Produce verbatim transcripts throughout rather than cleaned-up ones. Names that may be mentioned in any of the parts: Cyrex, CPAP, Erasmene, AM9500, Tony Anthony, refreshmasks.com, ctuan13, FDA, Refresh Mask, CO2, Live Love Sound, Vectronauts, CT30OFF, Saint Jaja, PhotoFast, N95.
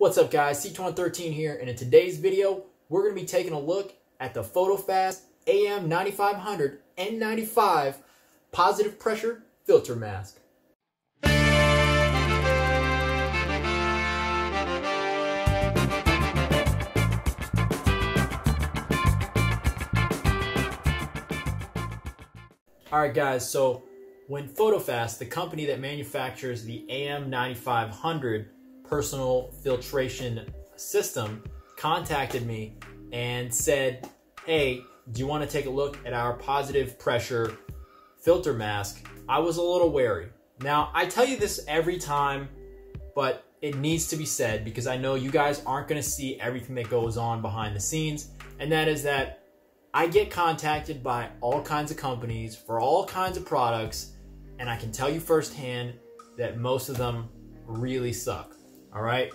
What's up guys, C tuan one three here, and in today's video, we're going to be taking a look at the PhotoFast A M ninety-five hundred N ninety-five Positive Pressure Filter Mask. Alright guys, so when PhotoFast, the company that manufactures the A M ninety-five hundred personal filtration system, contacted me and said, hey, do you want to take a look at our positive pressure filter mask? I was a little wary. Now, I tell you this every time, but it needs to be said because I know you guys aren't going to see everything that goes on behind the scenes, and that is that I get contacted by all kinds of companies for all kinds of products, and I can tell you firsthand that most of them really suck. All right.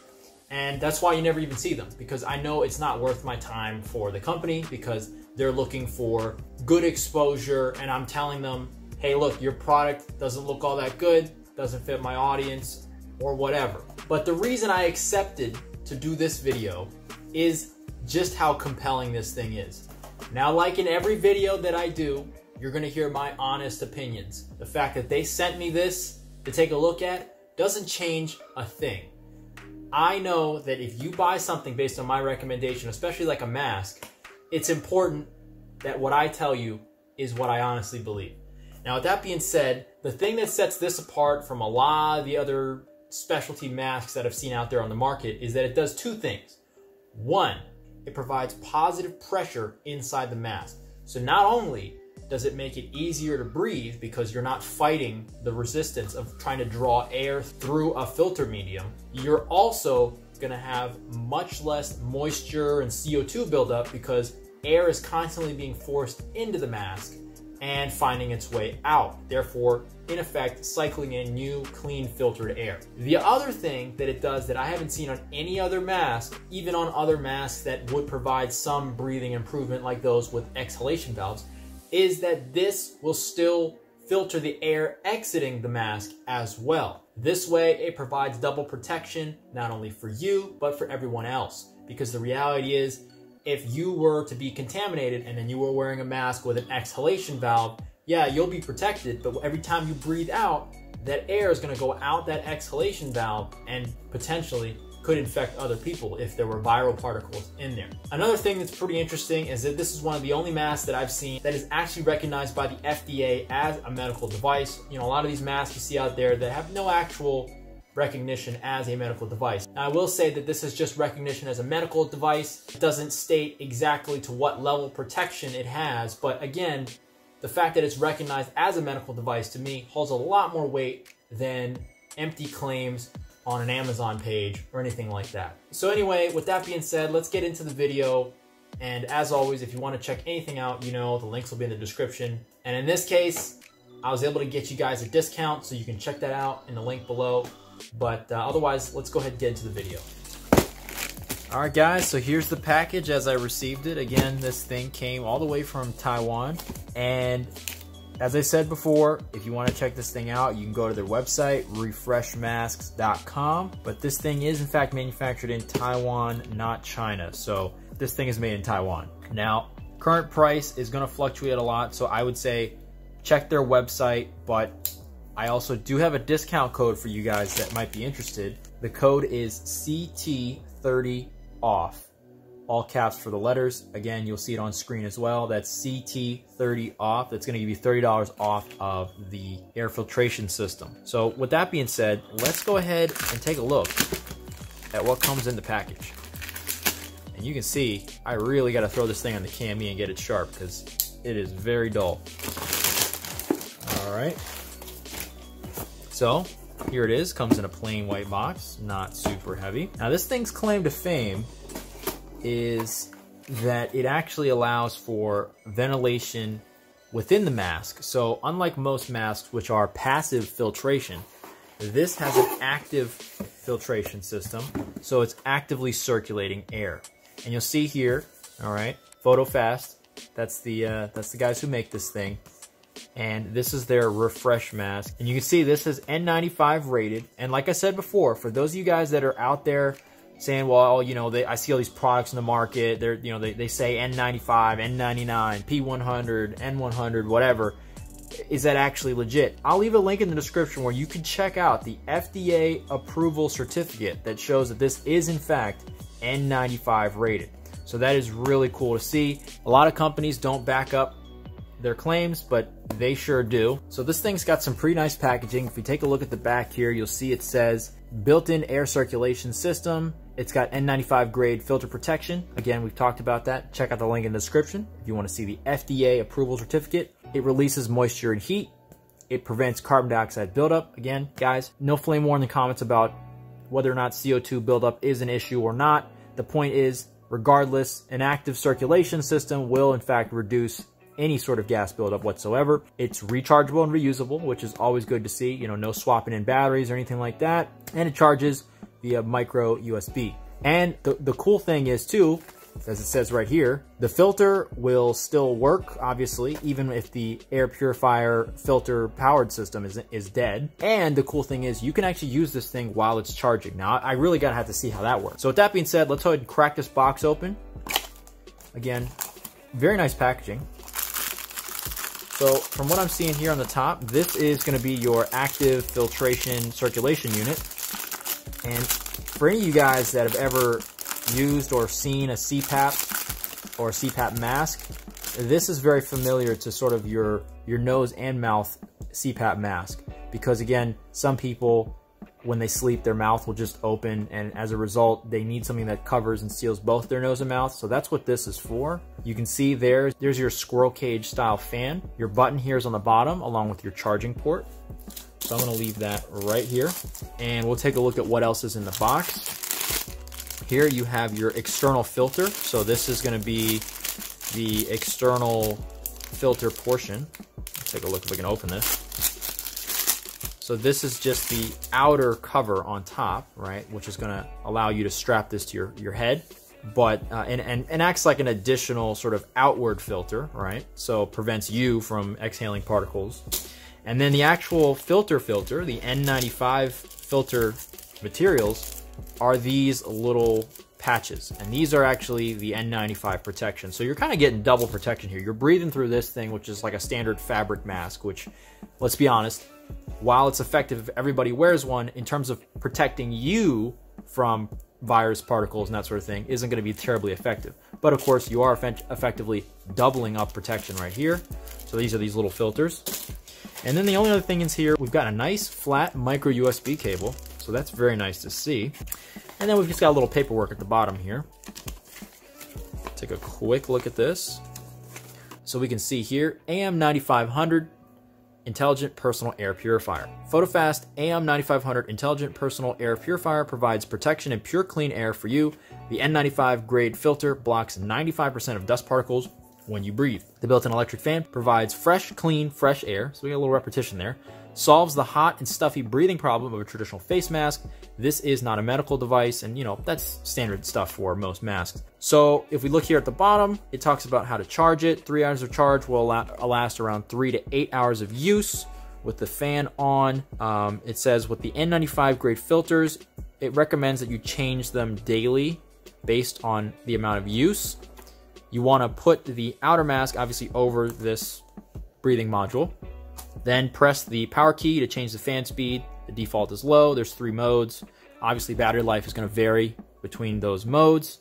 And that's why you never even see them, because I know it's not worth my time for the company because they're looking for good exposure. And I'm telling them, hey, look, your product doesn't look all that good, doesn't fit my audience or whatever. But the reason I accepted to do this video is just how compelling this thing is. Now, like in every video that I do, you're going to hear my honest opinions. The fact that they sent me this to take a look at doesn't change a thing. I know that if you buy something based on my recommendation, especially like a mask, it's important that what I tell you is what I honestly believe. Now, with that being said, the thing that sets this apart from a lot of the other specialty masks that I've seen out there on the market is that it does two things. One, it provides positive pressure inside the mask. So not only does it make it easier to breathe because you're not fighting the resistance of trying to draw air through a filter medium, you're also gonna have much less moisture and C O two buildup because air is constantly being forced into the mask and finding its way out, therefore, in effect, cycling in new, clean, filtered air. The other thing that it does that I haven't seen on any other mask, even on other masks that would provide some breathing improvement like those with exhalation valves, is that this will still filter the air exiting the mask as well. This way, it provides double protection, not only for you, but for everyone else. Because the reality is, if you were to be contaminated and then you were wearing a mask with an exhalation valve, yeah, you'll be protected, but every time you breathe out, that air is gonna go out that exhalation valve and potentially could infect other people if there were viral particles in there. Another thing that's pretty interesting is that this is one of the only masks that I've seen that is actually recognized by the F D A as a medical device. You know, a lot of these masks you see out there that have no actual recognition as a medical device. Now, I will say that this is just recognition as a medical device. It doesn't state exactly to what level of protection it has, but again, the fact that it's recognized as a medical device to me holds a lot more weight than empty claims on an Amazon page or anything like that. So anyway, with that being said, let's get into the video. And as always, if you want to check anything out, you know, the links will be in the description. And in this case, I was able to get you guys a discount, so you can check that out in the link below. But uh, otherwise, let's go ahead and get into the video. All right guys, so here's the package as I received it. Again, this thing came all the way from Taiwan. And as I said before, if you want to check this thing out, you can go to their website, refresh masks dot com. But this thing is in fact manufactured in Taiwan, not China. So this thing is made in Taiwan. Now, current price is going to fluctuate a lot. So I would say check their website, but I also do have a discount code for you guys that might be interested. The code is C T thirty O F F, all caps for the letters. Again, you'll see it on screen as well. That's C T thirty O F F. That's gonna give you thirty dollars off of the air filtration system. So with that being said, let's go ahead and take a look at what comes in the package. And you can see, I really gotta throw this thing on the cami and get it sharp because it is very dull. All right. So here it is, comes in a plain white box, not super heavy. Now this thing's claim to fame is that it actually allows for ventilation within the mask. So unlike most masks, which are passive filtration, this has an active filtration system. So it's actively circulating air. And you'll see here, all right, PhotoFast, that's the, uh, that's the guys who make this thing. And this is their Refresh Mask. And you can see this is N ninety-five rated. And like I said before, for those of you guys that are out there saying, well, you know, they, I see all these products in the market. They're, you know, they, they say N ninety-five, N ninety-nine, P one hundred, N one hundred, whatever. Is that actually legit? I'll leave a link in the description where you can check out the F D A approval certificate that shows that this is in fact N ninety-five rated. So that is really cool to see. A lot of companies don't back up their claims, but they sure do. So this thing's got some pretty nice packaging. If you take a look at the back here, you'll see it says built-in air circulation system. It's got N ninety-five grade filter protection. Again, we've talked about that. Check out the link in the description if you want to see the F D A approval certificate. It releases moisture and heat. It prevents carbon dioxide buildup. Again, guys, no flame war in the comments about whether or not C O two buildup is an issue or not. The point is, regardless, an active circulation system will in fact reduce any sort of gas buildup whatsoever. It's rechargeable and reusable, which is always good to see. You know, no swapping in batteries or anything like that. And it charges via micro U S B. And the, the cool thing is too, as it says right here, the filter will still work, obviously, even if the air purifier filter powered system is, is dead. And the cool thing is you can actually use this thing while it's charging. Now, I really gotta have to see how that works. So with that being said, let's go ahead and crack this box open. Again, very nice packaging. So from what I'm seeing here on the top, this is gonna be your active filtration circulation unit. And for any of you guys that have ever used or seen a C PAP or a C PAP mask, this is very familiar to sort of your, your nose and mouth C PAP mask. Because again, some people, when they sleep, their mouth will just open, and as a result, they need something that covers and seals both their nose and mouth. So that's what this is for. You can see there, there's your squirrel cage style fan. Your button here is on the bottom along with your charging port. So I'm gonna leave that right here. And we'll take a look at what else is in the box. Here you have your external filter. So this is gonna be the external filter portion. Let's take a look if we can open this. So this is just the outer cover on top, right? Which is gonna allow you to strap this to your, your head, but, uh, and, and, and acts like an additional sort of outward filter, right? So prevents you from exhaling particles. And then the actual filter filter, the N ninety-five filter materials, are these little patches. And these are actually the N ninety-five protection. So you're kind of getting double protection here. You're breathing through this thing, which is like a standard fabric mask, which, let's be honest, while it's effective if everybody wears one, in terms of protecting you from virus particles and that sort of thing, isn't going to be terribly effective. But of course, you are effect effectively doubling up protection right here. So these are these little filters. And then the only other thing is here, we've got a nice flat micro U S B cable. So that's very nice to see. And then we've just got a little paperwork at the bottom here. Take a quick look at this. So we can see here, A M ninety-five hundred. Intelligent Personal Air Purifier. PhotoFast A M ninety-five hundred Intelligent Personal Air Purifier provides protection and pure clean air for you. The N ninety-five grade filter blocks ninety-five percent of dust particles when you breathe. The built-in electric fan provides fresh, clean, fresh air. So we got a little repetition there. Solves the hot and stuffy breathing problem of a traditional face mask. This is not a medical device, and you know, that's standard stuff for most masks. So if we look here at the bottom, it talks about how to charge it. Three hours of charge will last around three to eight hours of use with the fan on. Um, it says with the N ninety-five grade filters, it recommends that you change them daily based on the amount of use. You want to put the outer mask obviously over this breathing module. Then press the power key to change the fan speed. The default is low. There's three modes. Obviously, battery life is going to vary between those modes.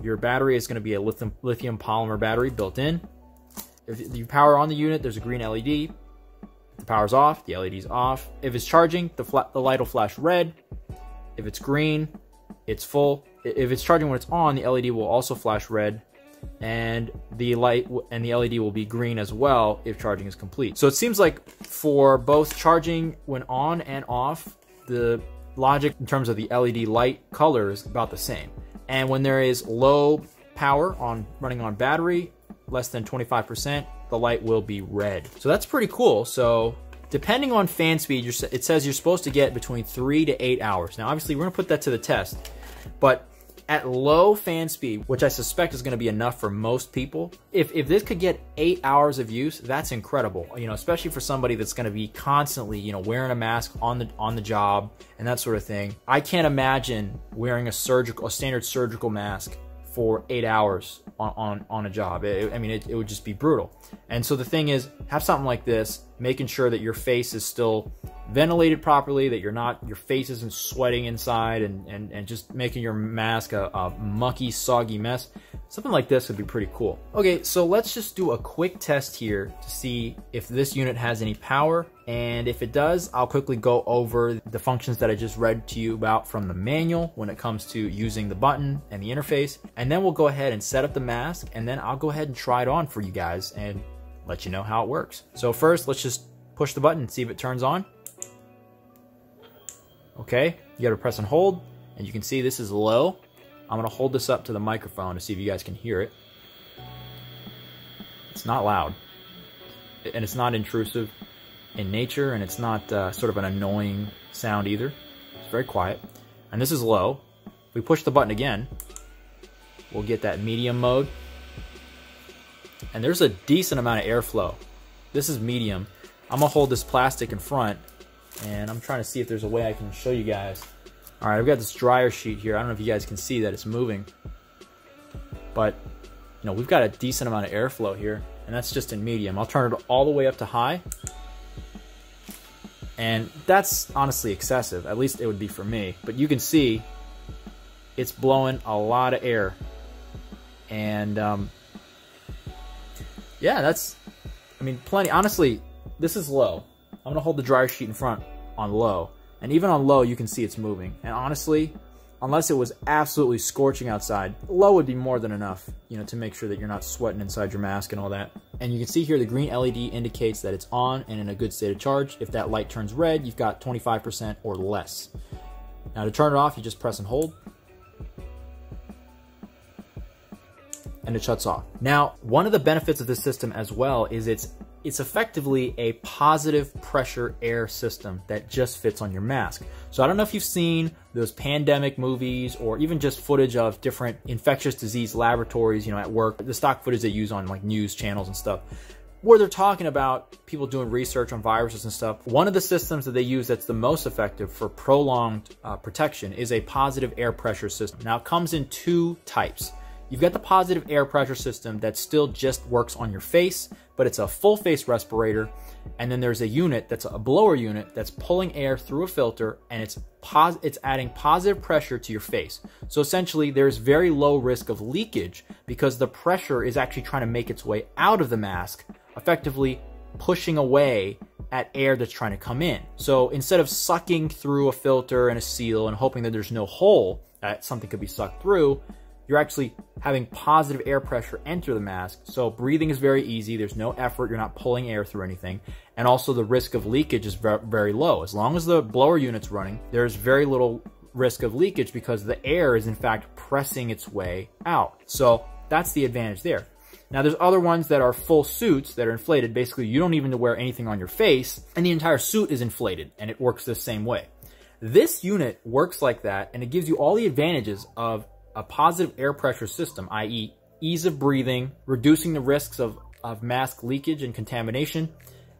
Your battery is going to be a lithium, lithium polymer battery built in. If you power on the unit, there's a green L E D. If the power's off, the L E D's off. If it's charging, the, fla the light will flash red. If it's green, it's full. If it's charging when it's on, the L E D will also flash red. And the light and the L E D will be green as well if charging is complete. So it seems like for both charging when on and off, the logic in terms of the L E D light color is about the same. And when there is low power on running on battery, less than twenty-five percent, the light will be red. So that's pretty cool. So depending on fan speed, you're, it says you're supposed to get between three to eight hours. Now, obviously, we're gonna put that to the test, but at low fan speed, which I suspect is going to be enough for most people. If, if this could get eight hours of use, that's incredible, you know, especially for somebody that's going to be constantly, you know, wearing a mask on the, on the job and that sort of thing. I can't imagine wearing a surgical, a standard surgical mask for eight hours on, on, on a job. It, I mean, it, it would just be brutal. And so the thing is, have something like this, making sure that your face is still ventilated properly, that you're not, your face isn't sweating inside and, and, and just making your mask a, a mucky, soggy mess. Something like this would be pretty cool. Okay, so let's just do a quick test here to see if this unit has any power. And if it does, I'll quickly go over the functions that I just read to you about from the manual when it comes to using the button and the interface. And then we'll go ahead and set up the mask, and then I'll go ahead and try it on for you guys and let you know how it works. So first, let's just push the button and see if it turns on. Okay, you gotta press and hold, and you can see this is low. I'm gonna hold this up to the microphone to see if you guys can hear it. It's not loud, and it's not intrusive in nature, and it's not uh, sort of an annoying sound either. It's very quiet, and this is low. If we push the button again, we'll get that medium mode, and there's a decent amount of airflow. This is medium. I'm gonna hold this plastic in front, and I'm trying to see if there's a way I can show you guys. All right, I've got this dryer sheet here. I don't know if you guys can see that it's moving, but you know, we've got a decent amount of airflow here, and that's just in medium. I'll turn it all the way up to high, and that's honestly excessive. At least it would be for me, but you can see it's blowing a lot of air, and um, yeah, that's, I mean, plenty. Honestly, this is low. I'm gonna hold the dryer sheet in front on low, and even on low you can see it's moving. And honestly, unless it was absolutely scorching outside, low would be more than enough, you know, to make sure that you're not sweating inside your mask and all that. And you can see here the green L E D indicates that it's on and in a good state of charge. If that light turns red, you've got twenty-five percent or less. Now to turn it off, you just press and hold, and it shuts off. Now, one of the benefits of this system as well is it's It's effectively a positive pressure air system that just fits on your mask. So I don't know if you've seen those pandemic movies or even just footage of different infectious disease laboratories, you know, at work, the stock footage they use on like news channels and stuff, where they're talking about people doing research on viruses and stuff. One of the systems that they use that's the most effective for prolonged uh, protection is a positive air pressure system. Now it comes in two types. You've got the positive air pressure system that still just works on your face, but it's a full face respirator. And then there's a unit that's a blower unit that's pulling air through a filter, and it's pos it's adding positive pressure to your face. So essentially there's very low risk of leakage because the pressure is actually trying to make its way out of the mask, effectively pushing away at air that's trying to come in. So instead of sucking through a filter and a seal and hoping that there's no hole that something could be sucked through, you're actually having positive air pressure enter the mask. So breathing is very easy. There's no effort. You're not pulling air through anything. And also the risk of leakage is very low. As long as the blower unit's running, there's very little risk of leakage because the air is in fact pressing its way out. So that's the advantage there. Now there's other ones that are full suits that are inflated. Basically, you don't even wear anything on your face and the entire suit is inflated, and it works the same way. This unit works like that, and it gives you all the advantages of a positive air pressure system, i e ease of breathing, reducing the risks of, of mask leakage and contamination,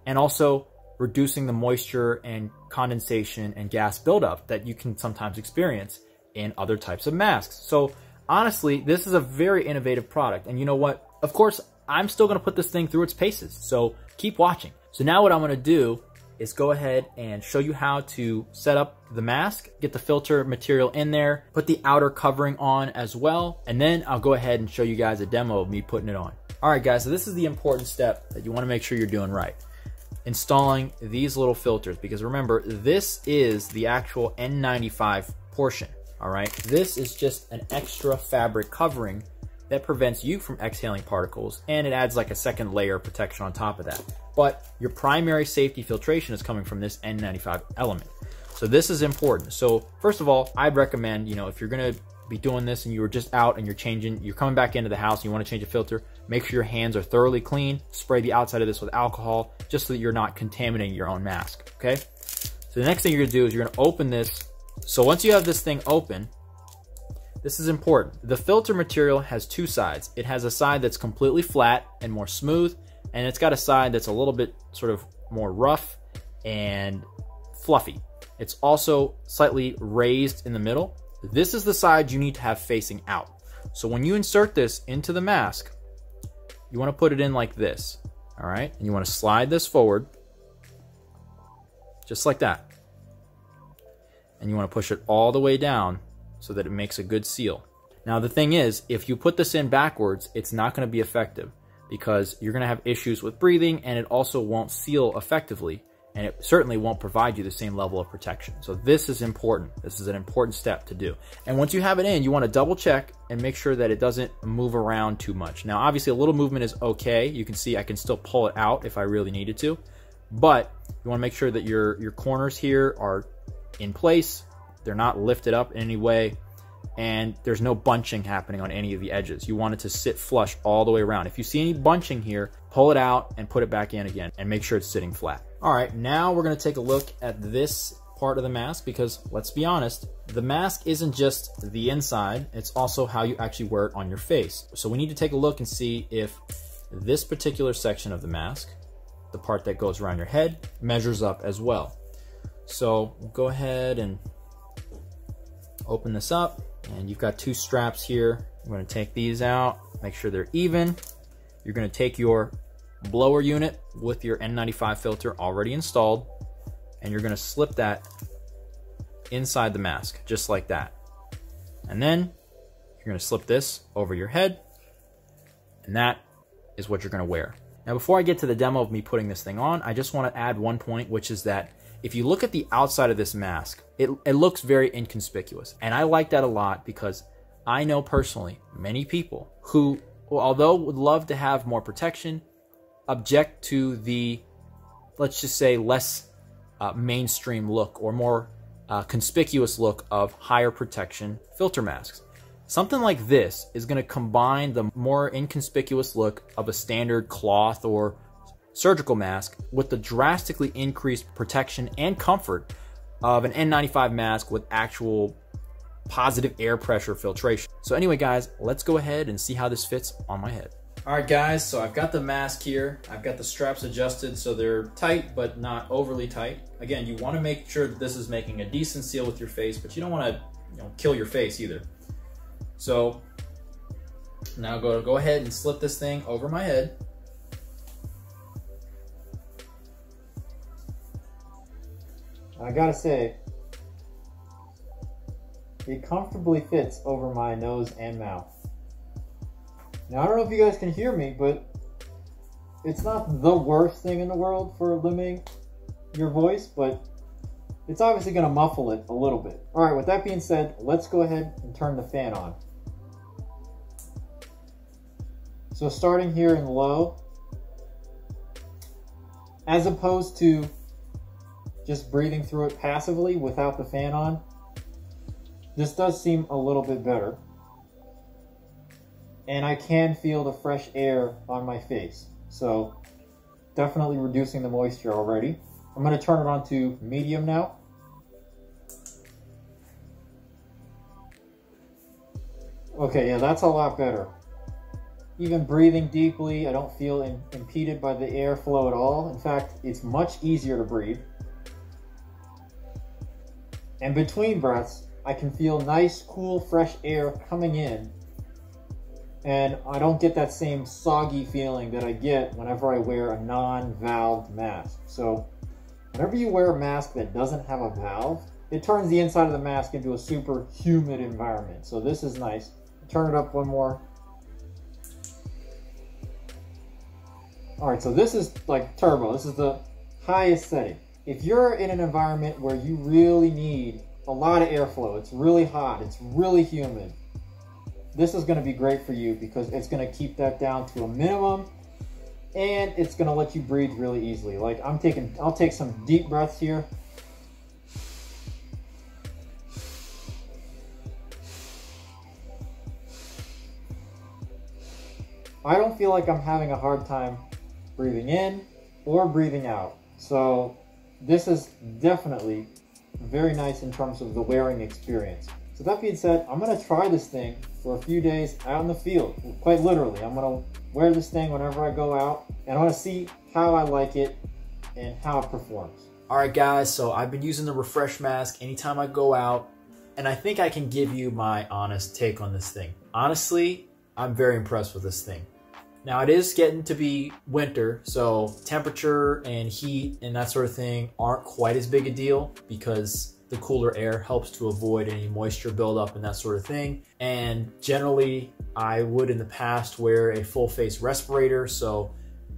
and also reducing the moisture and condensation and gas buildup that you can sometimes experience in other types of masks. So honestly, this is a very innovative product. And you know what? Of course, I'm still gonna put this thing through its paces, so keep watching. So now what I'm gonna do is go ahead and show you how to set up the mask, get the filter material in there, put the outer covering on as well, and then I'll go ahead and show you guys a demo of me putting it on. All right guys, so this is the important step that you wanna make sure you're doing right. Installing these little filters, because remember, this is the actual N ninety-five portion, all right? This is just an extra fabric covering that prevents you from exhaling particles, and it adds like a second layer of protection on top of that. But your primary safety filtration is coming from this N ninety-five element. So this is important. So first of all, I'd recommend, you know, if you're gonna be doing this and you were just out and you're changing, you're coming back into the house and you wanna change a filter, make sure your hands are thoroughly clean, spray the outside of this with alcohol, just so that you're not contaminating your own mask, okay? So the next thing you're gonna do is you're gonna open this. So once you have this thing open, This is important. The filter material has two sides. It has a side that's completely flat and more smooth, and it's got a side that's a little bit sort of more rough and fluffy. It's also slightly raised in the middle. This is the side you need to have facing out. So when you insert this into the mask, you want to put it in like this, all right? And you want to slide this forward, just like that. And you want to push it all the way down so that it makes a good seal. Now the thing is, if you put this in backwards, it's not going to be effective because you're going to have issues with breathing, and it also won't seal effectively, and it certainly won't provide you the same level of protection. So this is important. This is an important step to do. And once you have it in, you want to double check and make sure that it doesn't move around too much. Now, obviously a little movement is okay. You can see I can still pull it out if I really needed to, but you want to make sure that your, your corners here are in place. They're not lifted up in any way, and there's no bunching happening on any of the edges. You want it to sit flush all the way around. If you see any bunching here, pull it out and put it back in again and make sure it's sitting flat. All right, now we're gonna take a look at this part of the mask, because let's be honest, the mask isn't just the inside, it's also how you actually wear it on your face. So we need to take a look and see if this particular section of the mask, the part that goes around your head, measures up as well. So we'll go ahead and open this up, and you've got two straps here. I'm gonna take these out, make sure they're even. You're gonna take your blower unit with your N ninety-five filter already installed, and you're gonna slip that inside the mask, just like that. And then you're gonna slip this over your head, and that is what you're gonna wear. Now, before I get to the demo of me putting this thing on, I just wanna add one point, which is that if you look at the outside of this mask, it, it looks very inconspicuous. And I like that a lot, because I know personally many people who, although would love to have more protection, object to the, let's just say, less uh, mainstream look or more uh, conspicuous look of higher protection filter masks. Something like this is going to combine the more inconspicuous look of a standard cloth or surgical mask with the drastically increased protection and comfort of an N ninety-five mask with actual positive air pressure filtration. So anyway, guys, let's go ahead and see how this fits on my head. All right, guys, so I've got the mask here. I've got the straps adjusted so they're tight, but not overly tight. Again, you want to make sure that this is making a decent seal with your face, but you don't want to, you know, kill your face either. So now go, go ahead and slip this thing over my head. I gotta say, it comfortably fits over my nose and mouth. Now, I don't know if you guys can hear me, but it's not the worst thing in the world for limiting your voice, but it's obviously gonna muffle it a little bit. All right, with that being said, let's go ahead and turn the fan on. So starting here in low, as opposed to just breathing through it passively without the fan on, this does seem a little bit better. And I can feel the fresh air on my face. So definitely reducing the moisture already. I'm gonna turn it on to medium now. Okay, yeah, that's a lot better. Even breathing deeply, I don't feel in- impeded by the airflow at all. In fact, it's much easier to breathe. And between breaths, I can feel nice, cool, fresh air coming in. And I don't get that same soggy feeling that I get whenever I wear a non-valved mask. So whenever you wear a mask that doesn't have a valve, it turns the inside of the mask into a super humid environment. So this is nice. Turn it up one more. All right, so this is like turbo. This is the highest setting. If you're in an environment where you really need a lot of airflow, it's really hot, it's really humid, this is going to be great for you because it's going to keep that down to a minimum, and it's going to let you breathe really easily. Like I'm taking, I'll take some deep breaths here. I don't feel like I'm having a hard time breathing in or breathing out. So this is definitely very nice in terms of the wearing experience. So that being said, I'm gonna try this thing for a few days out in the field, quite literally. I'm gonna wear this thing whenever I go out, and I wanna see how I like it and how it performs. All right guys, so I've been using the Refresh Mask anytime I go out, and I think I can give you my honest take on this thing. Honestly, I'm very impressed with this thing. Now it is getting to be winter, so temperature and heat and that sort of thing aren't quite as big a deal because the cooler air helps to avoid any moisture buildup and that sort of thing. And generally, I would in the past wear a full face respirator, so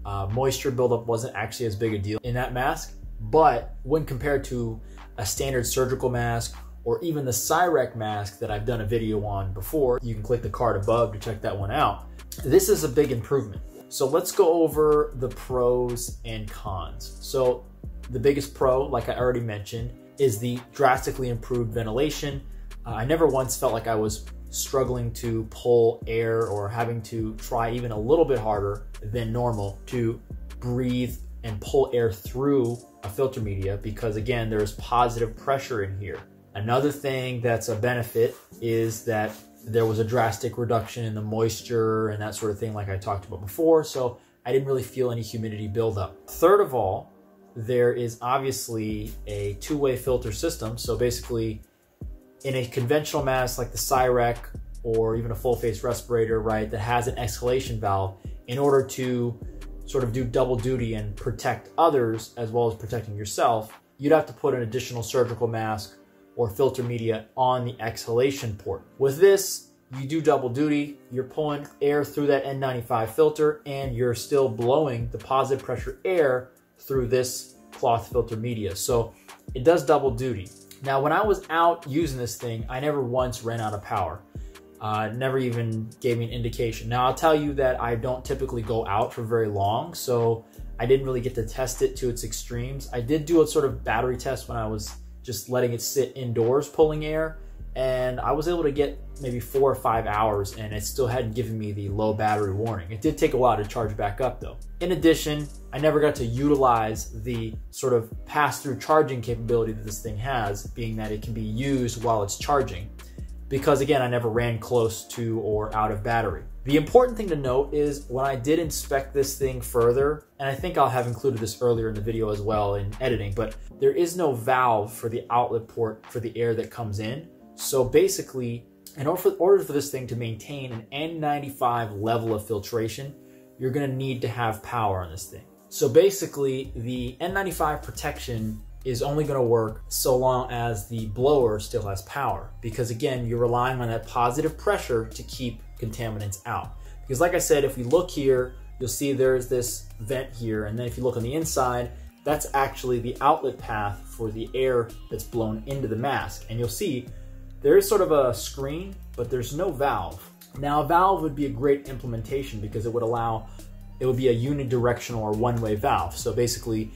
uh, moisture buildup wasn't actually as big a deal in that mask. But when compared to a standard surgical mask or even the Cyrex mask that I've done a video on before, you can click the card above to check that one out. This is a big improvement. So let's go over the pros and cons. So the biggest pro, like I already mentioned, is the drastically improved ventilation. Uh, I never once felt like I was struggling to pull air or having to try even a little bit harder than normal to breathe and pull air through a filter media because, again, there's positive pressure in here. Another thing that's a benefit is that there was a drastic reduction in the moisture and that sort of thing like I talked about before, so I didn't really feel any humidity buildup. Third of all, there is obviously a two-way filter system, so basically in a conventional mask like the Cyrex or even a full-face respirator, right, that has an exhalation valve, in order to sort of do double duty and protect others as well as protecting yourself, you'd have to put an additional surgical mask or filter media on the exhalation port. With this, you do double duty. You're pulling air through that N ninety-five filter and you're still blowing the positive pressure air through this cloth filter media. So it does double duty. Now, when I was out using this thing, I never once ran out of power. Uh, never even gave me an indication. Now, I'll tell you that I don't typically go out for very long, so I didn't really get to test it to its extremes. I did do a sort of battery test when I was just letting it sit indoors pulling air, and I was able to get maybe four or five hours and it still hadn't given me the low battery warning. It did take a while to charge back up though. In addition, I never got to utilize the sort of pass-through charging capability that this thing has, being that it can be used while it's charging, because again, I never ran close to or out of battery. The important thing to note is when I did inspect this thing further, and I think I'll have included this earlier in the video as well in editing, but there is no valve for the outlet port for the air that comes in. So basically, in order for, order for this thing to maintain an N ninety-five level of filtration, you're gonna need to have power on this thing. So basically, the N ninety-five protection is only gonna work so long as the blower still has power, because again, you're relying on that positive pressure to keep contaminants out. Because like I said, if we look here, you'll see there's this vent here, and then if you look on the inside, that's actually the outlet path for the air that's blown into the mask. And you'll see there is sort of a screen, but there's no valve. Now a valve would be a great implementation because it would allow, it would be a unidirectional or one-way valve. So basically,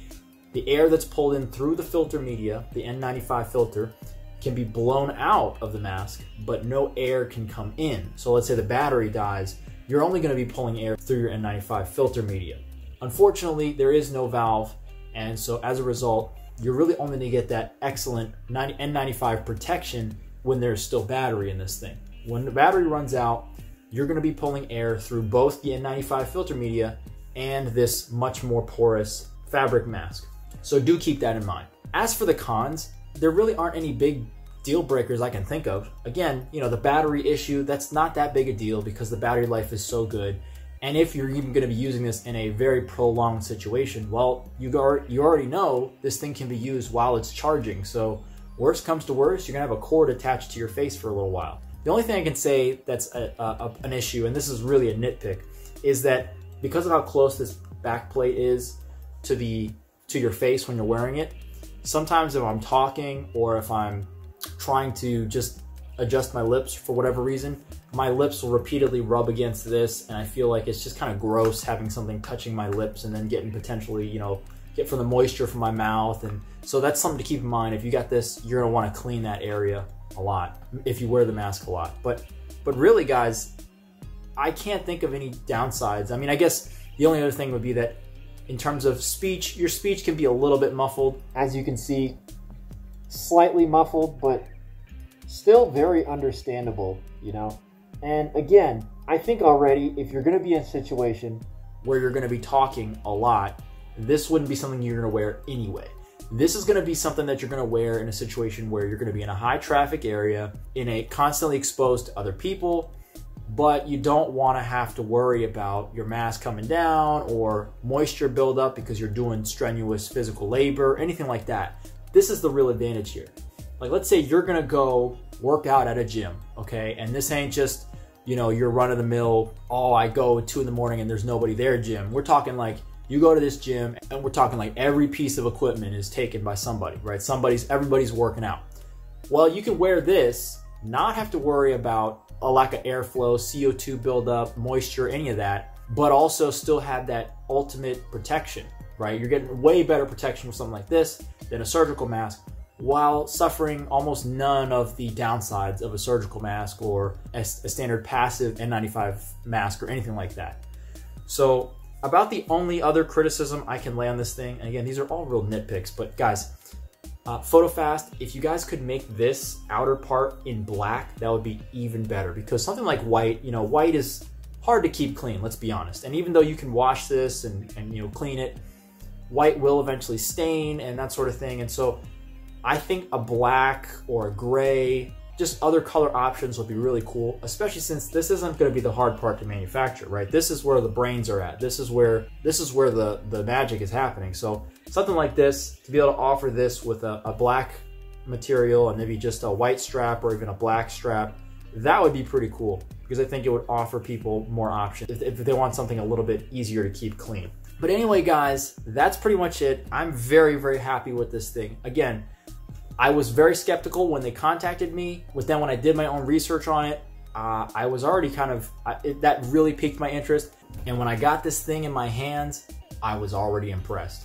the air that's pulled in through the filter media, the N ninety-five filter, can be blown out of the mask, but no air can come in. So let's say the battery dies, you're only gonna be pulling air through your N ninety-five filter media. Unfortunately, there is no valve, and so as a result, you're really only gonna get that excellent N ninety-five protection when there's still battery in this thing. When the battery runs out, you're gonna be pulling air through both the N ninety-five filter media and this much more porous fabric mask. So do keep that in mind. As for the cons, there really aren't any big deal breakers I can think of. Again, you know, the battery issue, that's not that big a deal because the battery life is so good. And if you're even gonna be using this in a very prolonged situation, well, you go, you already know this thing can be used while it's charging. So worst comes to worst, you're gonna have a cord attached to your face for a little while. The only thing I can say that's a, a, a, an issue, and this is really a nitpick, is that because of how close this back plate is to the to your face when you're wearing it, sometimes if I'm talking or if I'm trying to just adjust my lips for whatever reason, my lips will repeatedly rub against this, and I feel like it's just kind of gross having something touching my lips and then getting potentially, you know, get from the moisture from my mouth. And so that's something to keep in mind. If you got this, you're gonna wanna clean that area a lot if you wear the mask a lot. But, but really guys, I can't think of any downsides. I mean, I guess the only other thing would be that in terms of speech, your speech can be a little bit muffled. As you can see, slightly muffled, but Still very understandable, you know? And again, I think already if you're going to be in a situation where you're going to be talking a lot, this wouldn't be something you're going to wear anyway. This is going to be something that you're going to wear in a situation where you're going to be in a high traffic area, in a constantly exposed to other people, but you don't want to have to worry about your mask coming down or moisture buildup because you're doing strenuous physical labor, anything like that. This is the real advantage here. Like, let's say you're going to go work out at a gym, okay? And this ain't just, you know, your run of the mill, oh, I go at two in the morning and there's nobody there gym. We're talking like, you go to this gym and we're talking like every piece of equipment is taken by somebody, right? Somebody's, everybody's working out. Well, you can wear this, not have to worry about a lack of airflow, C O two buildup, moisture, any of that, but also still have that ultimate protection, right? You're getting way better protection with something like this than a surgical mask, while suffering almost none of the downsides of a surgical mask or a, a standard passive N ninety-five mask or anything like that. So about the only other criticism I can lay on this thing, and again, these are all real nitpicks, but guys, uh, PhotoFast, if you guys could make this outer part in black, that would be even better, because something like white, you know, white is hard to keep clean, let's be honest. And even though you can wash this and, and you know, clean it, white will eventually stain and that sort of thing. And so I think a black or a gray, just other color options would be really cool, especially since this isn't going to be the hard part to manufacture, right? This is where the brains are at. This is where this is where the, the magic is happening. So something like this, to be able to offer this with a, a black material and maybe just a white strap or even a black strap, that would be pretty cool, because I think it would offer people more options if, if they want something a little bit easier to keep clean. But anyway, guys, that's pretty much it. I'm very, very happy with this thing. Again, I was very skeptical when they contacted me, but then when I did my own research on it, uh, I was already kind of, I, it, that really piqued my interest. And when I got this thing in my hands, I was already impressed.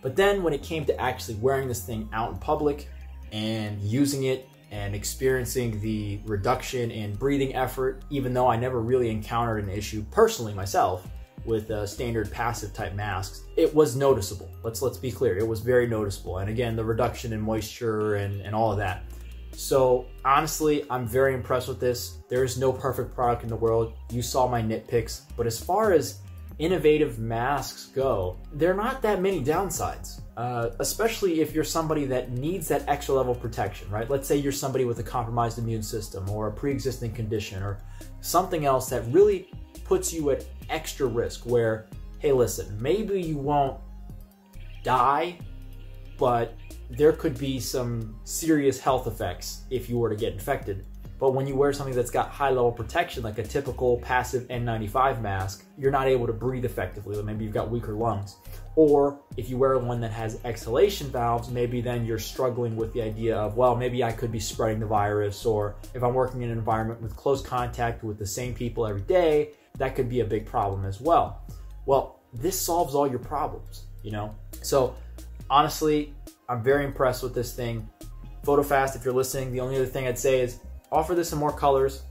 But then when it came to actually wearing this thing out in public and using it and experiencing the reduction in breathing effort, even though I never really encountered an issue personally myself with uh, standard passive type masks, it was noticeable. Let's let's be clear, it was very noticeable. And again, the reduction in moisture and, and all of that. So honestly, I'm very impressed with this. There is no perfect product in the world. You saw my nitpicks, but as far as innovative masks go, there are not that many downsides, uh, especially if you're somebody that needs that extra level of protection, right? Let's say you're somebody with a compromised immune system or a pre-existing condition or something else that really puts you at extra risk where, hey, listen, maybe you won't die, but there could be some serious health effects if you were to get infected. But when you wear something that's got high level protection, like a typical passive N ninety-five mask, you're not able to breathe effectively. Maybe you've got weaker lungs. Or if you wear one that has exhalation valves, maybe then you're struggling with the idea of, well, maybe I could be spreading the virus. Or if I'm working in an environment with close contact with the same people every day, that could be a big problem as well. Well, this solves all your problems, you know? So honestly, I'm very impressed with this thing. PhotoFast, if you're listening, the only other thing I'd say is offer this in more colors.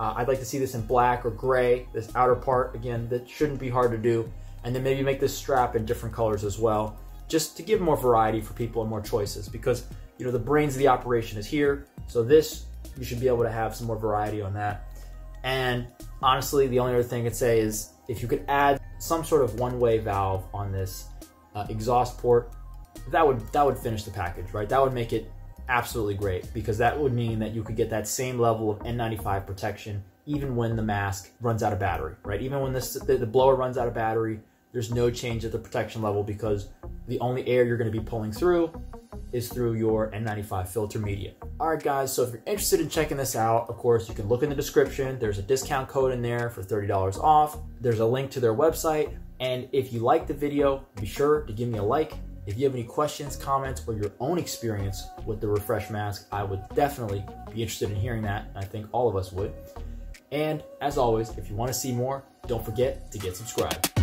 Uh, I'd like to see this in black or gray, this outer part. Again, that shouldn't be hard to do. And then maybe make this strap in different colors as well, just to give more variety for people and more choices, because you know the brains of the operation is here. So this, you should be able to have some more variety on that. And honestly, the only other thing I'd say is if you could add some sort of one-way valve on this uh, exhaust port, that would that would finish the package, right? That would make it absolutely great, because that would mean that you could get that same level of N ninety-five protection even when the mask runs out of battery, right? Even when this the, the blower runs out of battery, there's no change at the protection level, because the only air you're going to be pulling through is through your N ninety-five filter media. All right, guys, so if you're interested in checking this out, of course, you can look in the description. There's a discount code in there for thirty dollars off. There's a link to their website. And if you like the video, be sure to give me a like. If you have any questions, comments, or your own experience with the Refresh Mask, I would definitely be interested in hearing that. I think all of us would. And as always, if you want to see more, don't forget to get subscribed.